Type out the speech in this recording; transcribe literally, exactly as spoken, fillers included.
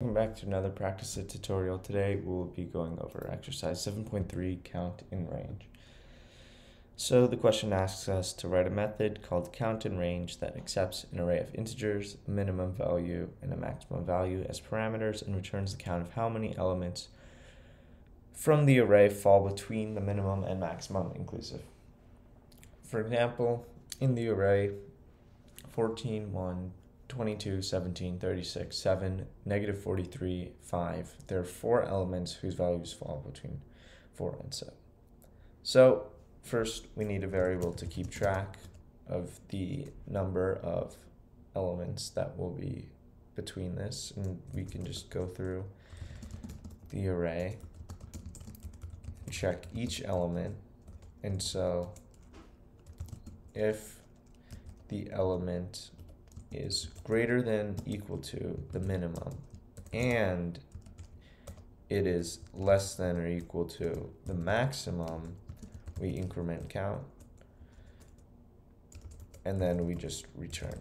Welcome back to another practice set tutorial. Today we'll be going over exercise seven point three, count in range. So the question asks us to write a method called countInRange that accepts an array of integers, a minimum value, and a maximum value as parameters and returns the count of how many elements from the array fall between the minimum and maximum inclusive. For example, in the array fourteen, one, twenty-two, seventeen, thirty-six, seven, negative forty-three, five. There are four elements whose values fall between four and seven. So first we need a variable to keep track of the number of elements that will be between this, and we can just go through the array and check each element. And so if the element is greater than equal to the minimum and it is less than or equal to the maximum, we increment count and then we just return.